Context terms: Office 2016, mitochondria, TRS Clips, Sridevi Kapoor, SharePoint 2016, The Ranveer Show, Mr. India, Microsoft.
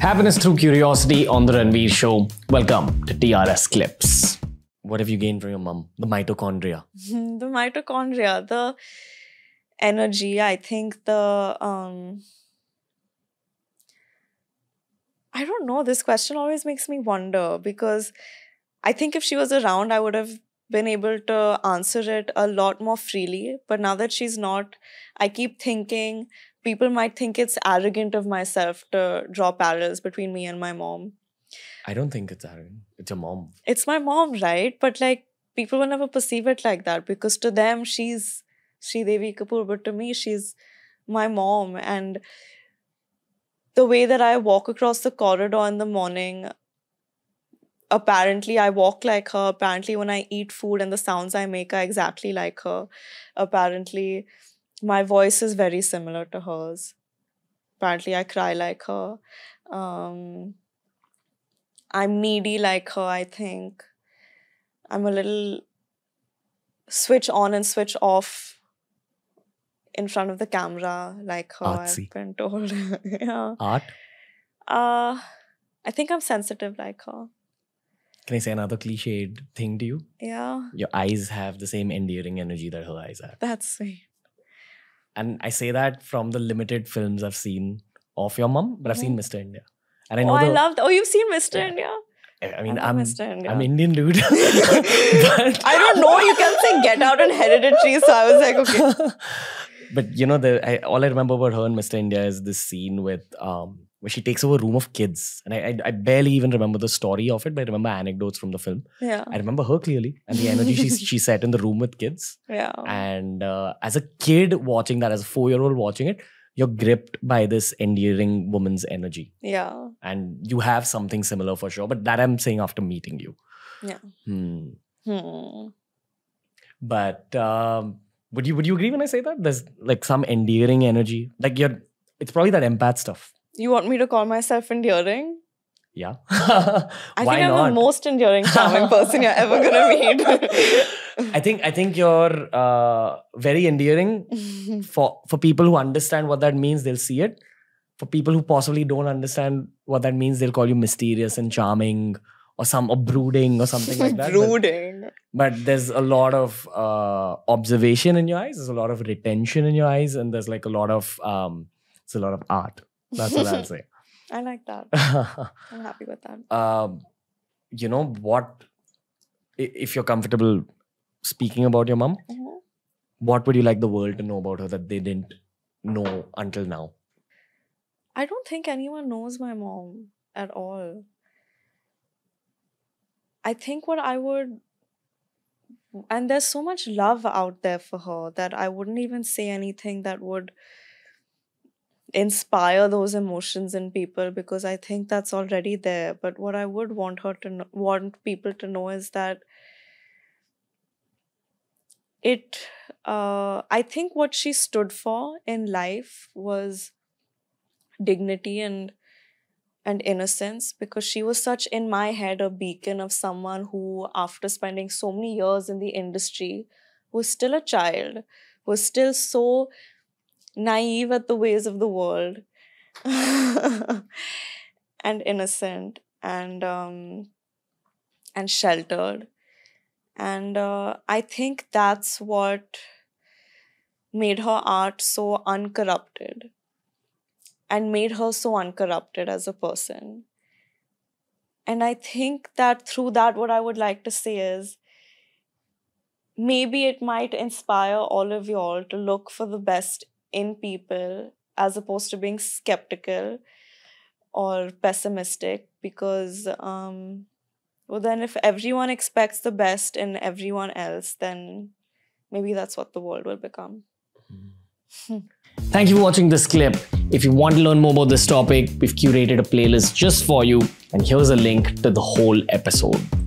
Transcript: Happiness through curiosity on The Ranveer Show. Welcome to TRS Clips. What have you gained from your mum? The mitochondria. The mitochondria, the energy, I think the... I don't know, this question always makes me wonder because I think if she was around, I would have been able to answer it a lot more freely. But now that she's not, I keep thinking... People might think it's arrogant of myself to draw parallels between me and my mom. I don't think it's arrogant. It's your mom. It's my mom, right? But like, people will never perceive it like that because to them, she's Sridevi Kapoor. But to me, she's my mom. And the way that I walk across the corridor in the morning, apparently I walk like her. Apparently when I eat food and the sounds I make are exactly like her. Apparently... my voice is very similar to hers. Apparently, I cry like her. I'm needy like her, I think. I'm a little switch on and switch off in front of the camera like her. Artsy. I've been told. Yeah. Art? I think I'm sensitive like her. Can I say another cliched thing to you? Yeah. Your eyes have the same endearing energy that her eyes have. That's sweet. And I say that from the limited films I've seen of your mum, but I've seen Mr. India. And I know I loved. Oh, you've seen Mr. India? I mean, I'm Indian, dude. I don't know. You can say Get Out and Hereditary, so I was like, okay. But you know, all I remember about her and Mr. India is this scene with where she takes over a room of kids, and I barely even remember the story of it, but I remember anecdotes from the film. Yeah, I remember her clearly and the energy she set in the room with kids. Yeah, and as a kid watching that, as a 4-year-old watching it, you're gripped by this endearing woman's energy. Yeah, and you have something similar for sure, but that I'm saying after meeting you. Yeah. But would you agree when I say that there's like some endearing energy, like it's probably that empath stuff. You want me to call myself endearing? Yeah. Why not? I think I'm the most endearing, charming person you're ever going to meet. I think you're very endearing for people who understand what that means. They'll see it. For people who possibly don't understand what that means, they'll call you mysterious and charming or brooding or something like that. Brooding. But there's a lot of observation in your eyes. There's a lot of retention in your eyes. And there's like a lot of art. That's what I'll say. I like that. I'm happy with that. You know what? If you're comfortable speaking about your mum, what would you like the world to know about her that they didn't know until now? I don't think anyone knows my mom at all. I think what I would... And there's so much love out there for her that I wouldn't even say anything that would... inspire those emotions in people, because I think that's already there. But what I would want her to know, want people to know, is that it I think what she stood for in life was dignity and innocence, because she was such, in my head, a beacon of someone who, after spending so many years in the industry, was still a child, was still so naive at the ways of the world and innocent and sheltered. And I think that's what made her art so uncorrupted and made her so uncorrupted as a person. And I think that through that, what I would like to say is, maybe it might inspire all of y'all to look for the best in people as opposed to being skeptical or pessimistic, because well, then if everyone expects the best in everyone else, then maybe that's what the world will become. Thank you for watching this clip. If you want to learn more about this topic, we've curated a playlist just for you, and here's a link to the whole episode.